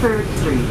3rd Street.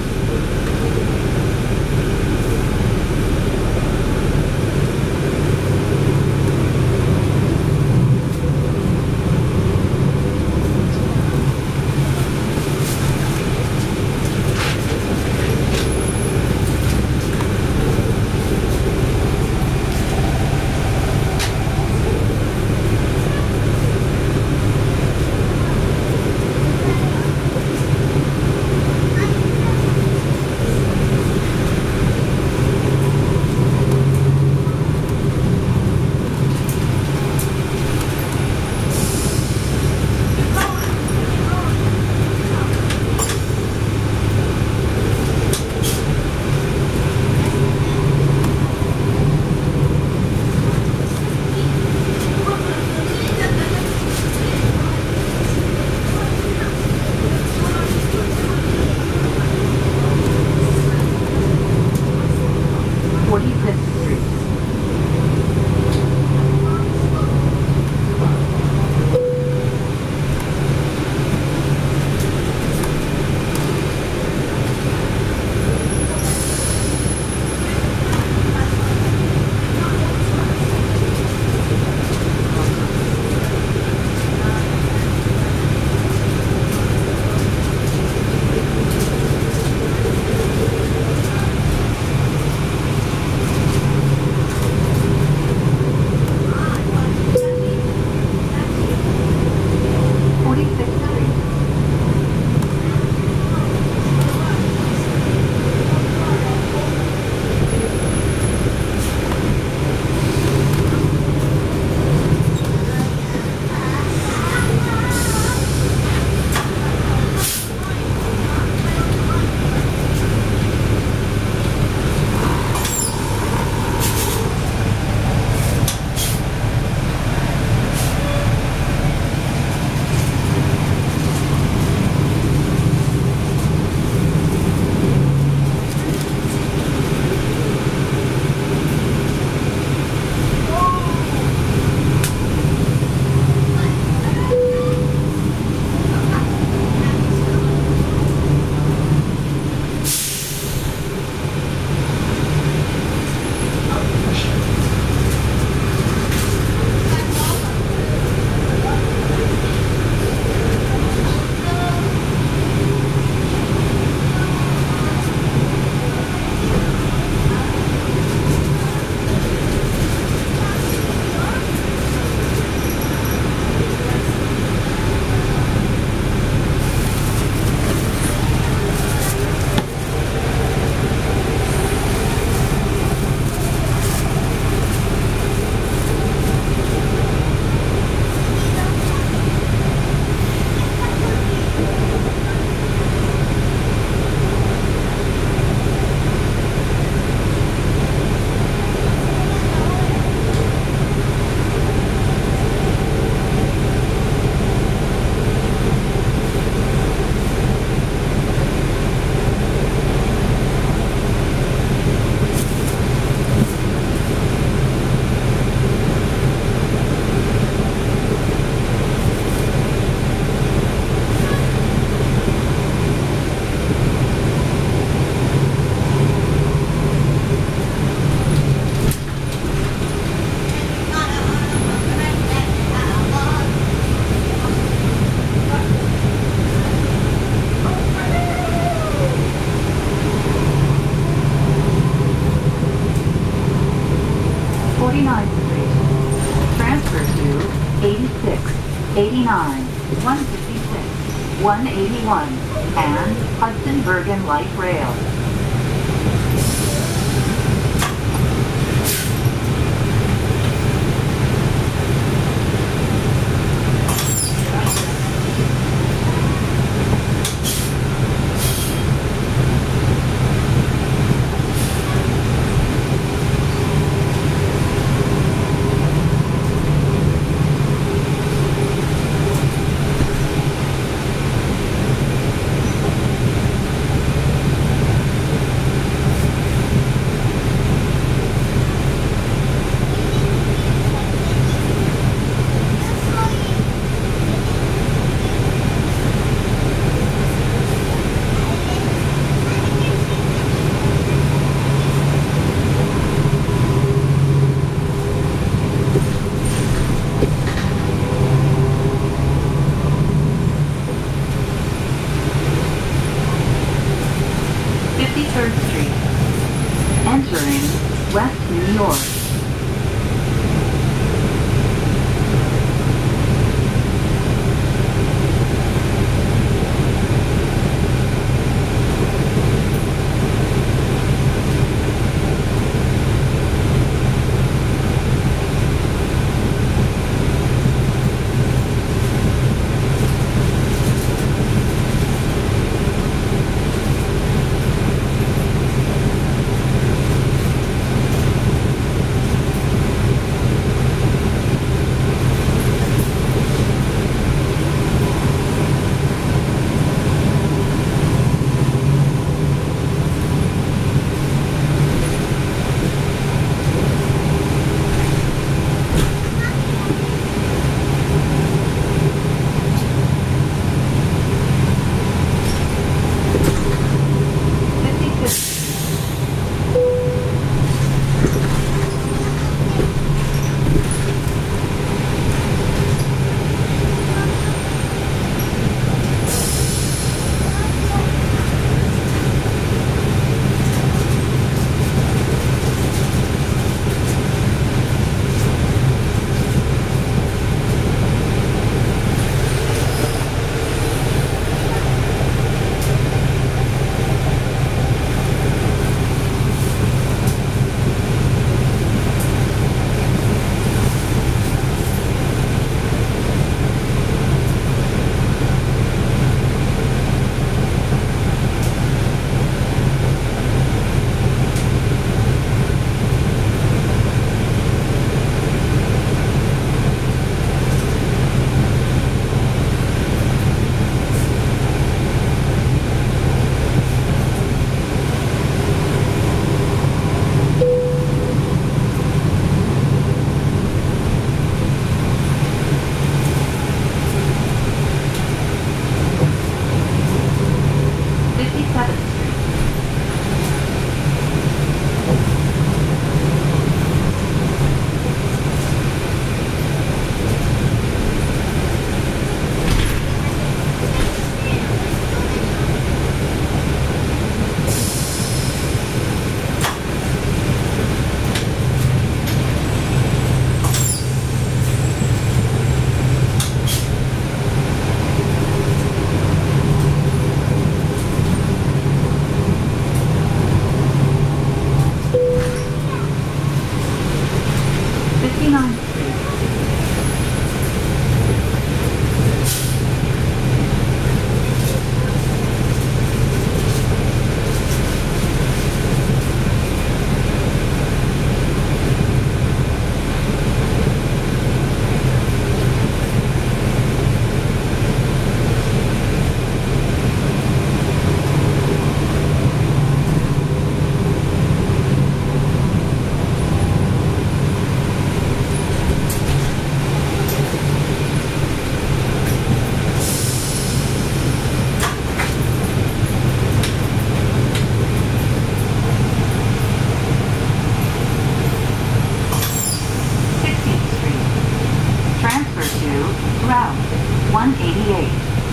188.